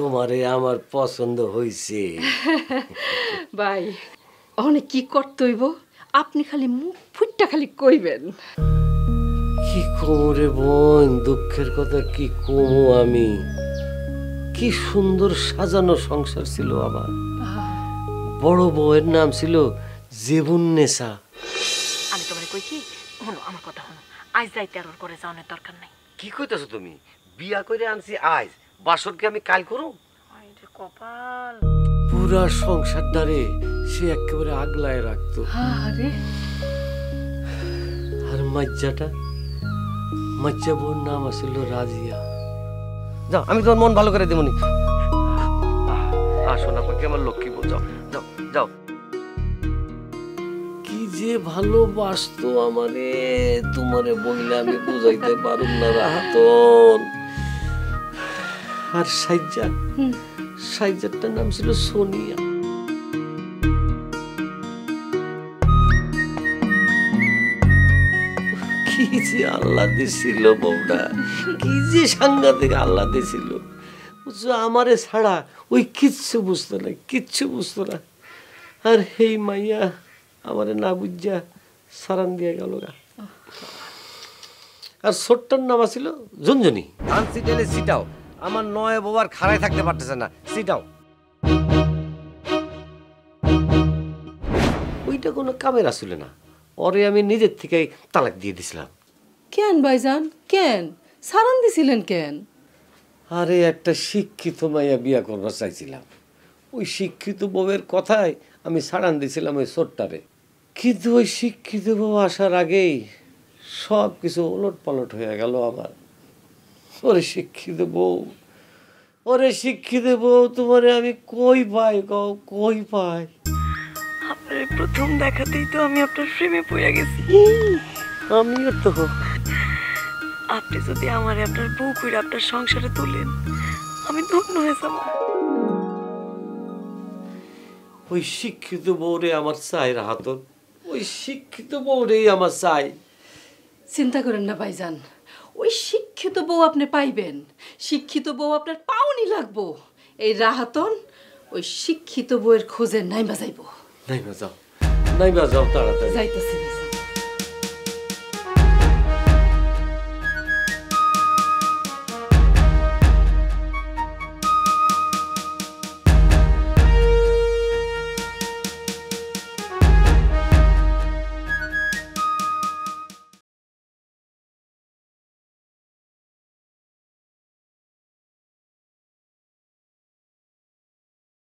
তোমারে আমার পছন্দ হইছে। ভাই অনেক কি করতে হইব, আপনি খালি মুখ ফুটটা খালি কইবেন। কি করে বোন, দুঃখের কথা কি কম আমি। কি সুন্দর সাজানো সংসার ছিল আমার। বড় বউয়ের নাম ছিল জীবননেসা। আমি তোমারে কই কি, শোনো আমার কথা শোনো, আজ যাইতে আর ওর করে যাওয়ার দরকার নাই। কি কইতাছো তুমি? বিয়া করে আনছি আজ, বাসরকে আমি কাল করো? আরে কপাল, পুরা সংসার দারে সে একেবারে আগলায় রাখতো। আরে আর মজ্জাটা, মজ্জা বোন নাম আসিল রাজিয়া। যাও, আমি তোমার মন ভালো করে দেবনি। আসো না পাখি আমার লক্ষ্মী বোন, যাও যাও যাও। কি যে ভালোবাসতো আমারে, তোমারে বললে আমি বুঝাইতে পারুম না রাহাতন। আর সাইজা, সাইজারটার নাম ছিল সোনিয়া। কি যে আল্লাহ দিছিল বউটা, কি যে সাংঘাতিক আল্লাহ দিছিল। আমারে ছাড়া ওই কিচ্ছু বুঝতো না, কিচ্ছু বুঝতো না। আর হেই মাইয়া আমারে না বুঝা সারান দিয়ে গেল গা। আর ছোট্টার নাম আছিল ঝুনঝুনি। সিটাও আমার নয় বউয়ার খাড়াই থাকতে পারতেছে না। সিটাও ওইটা কোনো কামের আসিল না, ওরে আমি নিজের থেকে তালাক দিয়ে দিছিলাম। কেন ভাইজান, কেন সারান দিছিলেন কেন? আরে একটা শিক্ষিত মাইয়া বিয়া করবার চাইছিলাম, ওই শিক্ষিত বউয়ের কথায় আমি সারান দিছিলাম ওই ছোট্টারে। কিন্তু ওই শিক্ষিত বউ আসার আগেই সব কিছু ওলট পালট হয়ে গেল আমার। ওরে শিক্ষিত বউ, ওরে শিক্ষিত বউ, তোমারে আমি কই পাই গো, কই পাই? আপনার প্রথম দেখাতেই তো আমি আপনার প্রেমে পড়ে গেছি। আমিও তো। আপনি যদি আমারে আপনার বউ করে আপনার সংসারে তোলেন, আমি ধন্য হয়ে যাব। ওই শিক্ষিত বউরে আমার চাই রাহাতন, ওই শিক্ষিত বউরেই আমার চাই। চিন্তা করেন না ভাইজান, ওই শিক্ষিত বউ আপনি পাইবেন, শিক্ষিত বউ আপনার পাওনি লাগবো। এই রাহাতন ওই শিক্ষিত বউয়ের খোঁজে নাইমা যাইব। নাইমা যাও, নাইমা যাও তাড়াতাড়ি। যাইতেছি।